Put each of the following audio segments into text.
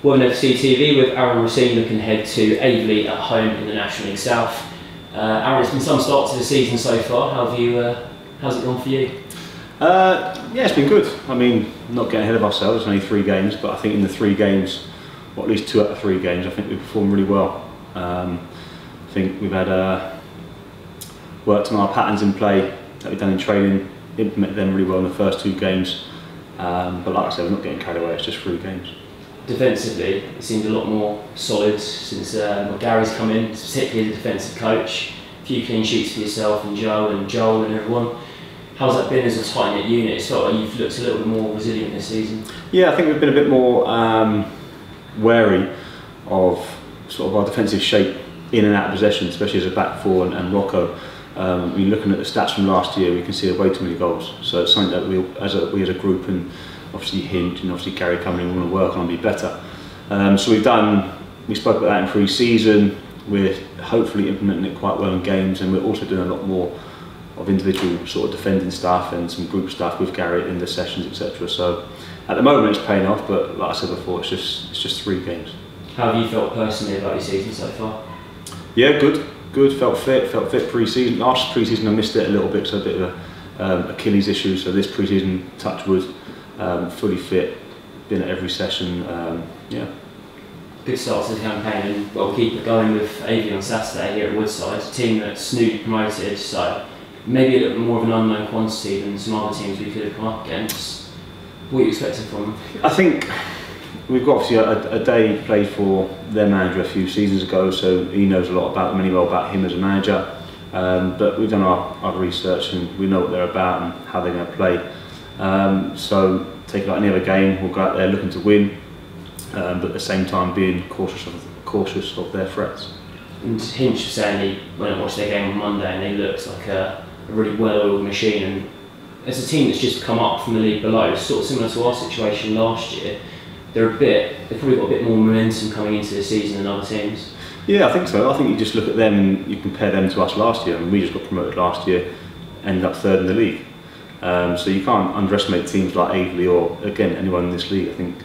Women of CTV with Aaron Racine looking ahead to Aveley at home in the National League South. Aaron, it's been some start to the season so far. How have you? How's it gone for you? Yeah, it's been good. I mean, not getting ahead of ourselves. It's only 3 games, but I think in the 3 games, or at least 2 out of 3 games, I think we performed really well. I think we've had worked on our patterns in play that we've done in training, implemented them really well in the first 2 games. But like I said, we're not getting carried away. It's just 3 games. Defensively, it seems a lot more solid since Gary's come in, particularly the defensive coach. A few clean sheets for yourself and Joel and everyone. How's that been as a tight-knit unit? It's felt like you've looked a little bit more resilient this season. Yeah, I think we've been a bit more wary of sort of our defensive shape in and out of possession, especially as a back four and Rocco. I mean, looking at the stats from last year, we can see way too many goals. So it's something that we as a group and obviously Hinch and obviously Gary coming in, we want to work on and be better. So we spoke about that in pre-season. We're hopefully implementing it quite well in games, and we're also doing a lot more of individual sort of defending stuff and some group stuff with Gary in the sessions, etc. So at the moment it's paying off, but like I said before, it's just 3 games. How have you felt personally about your season so far? Yeah, good. Felt fit pre-season. Last pre-season I missed it a little bit, so a bit of a Achilles issue. So this pre-season, touch wood. Fully fit, been at every session, yeah. Good start to the campaign, and we'll keep it going with Aveley on Saturday here at Woodside, a team that's newly promoted, so maybe a little more of an unknown quantity than some other teams we could have come up against. What are you expecting from them? I think we've got obviously a day played for their manager a few seasons ago, so he knows a lot about them, and well about him as a manager, but we've done our research and we know what they're about and how they're going to play. So take it like any other game, we'll go out there looking to win, but at the same time being cautious of their threats. And Hinch was saying he went and watched their game on Monday and he looks like a really well-oiled machine. And as a team that's just come up from the league below, sort of similar to our situation last year, they've probably got a bit more momentum coming into the season than other teams. Yeah, I think so. I think you just look at them and you compare them to us last year. I mean, we just got promoted last year, ended up 3rd in the league. So you can't underestimate teams like Aveley or, again, anyone in this league. I think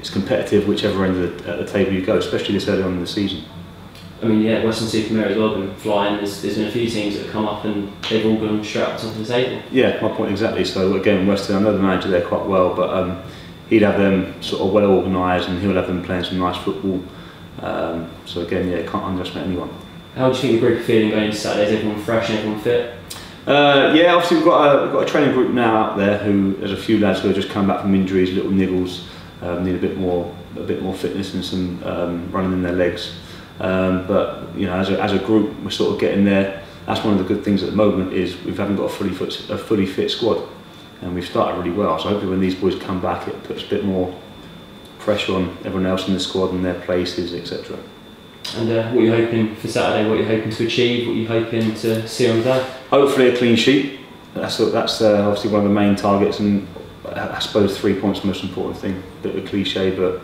it's competitive whichever end of the table you go, especially this early on in the season. I mean, yeah, Western Super Mare as well have been flying. There's been a few teams that have come up and they've all gone straight up to the table. Yeah, my point exactly. So again, Western, I know the manager there quite well, but he'd have them sort of well organised and he'll have them playing some nice football. So again, yeah, can't underestimate anyone. How do you think the group are feeling going into Saturday? Is everyone fresh and everyone fit? Yeah, obviously we've got a training group now out there. There's a few lads who have just come back from injuries, little niggles, need a bit more fitness and some running in their legs. But you know, as a group, we're sort of getting there. That's one of the good things at the moment is we haven't got a fully fit squad, and we've started really well. So hopefully when these boys come back, it puts a bit more pressure on everyone else in the squad and their places, etc. And what are you hoping for Saturday? What are you hoping to achieve? What are you hoping to see on that? Hopefully a clean sheet. That's obviously one of the main targets, and I suppose 3 points the most important thing. Bit of a cliche, but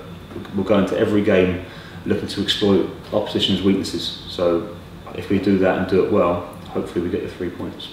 we'll go into every game looking to exploit opposition's weaknesses. So if we do that and do it well, hopefully we get the 3 points.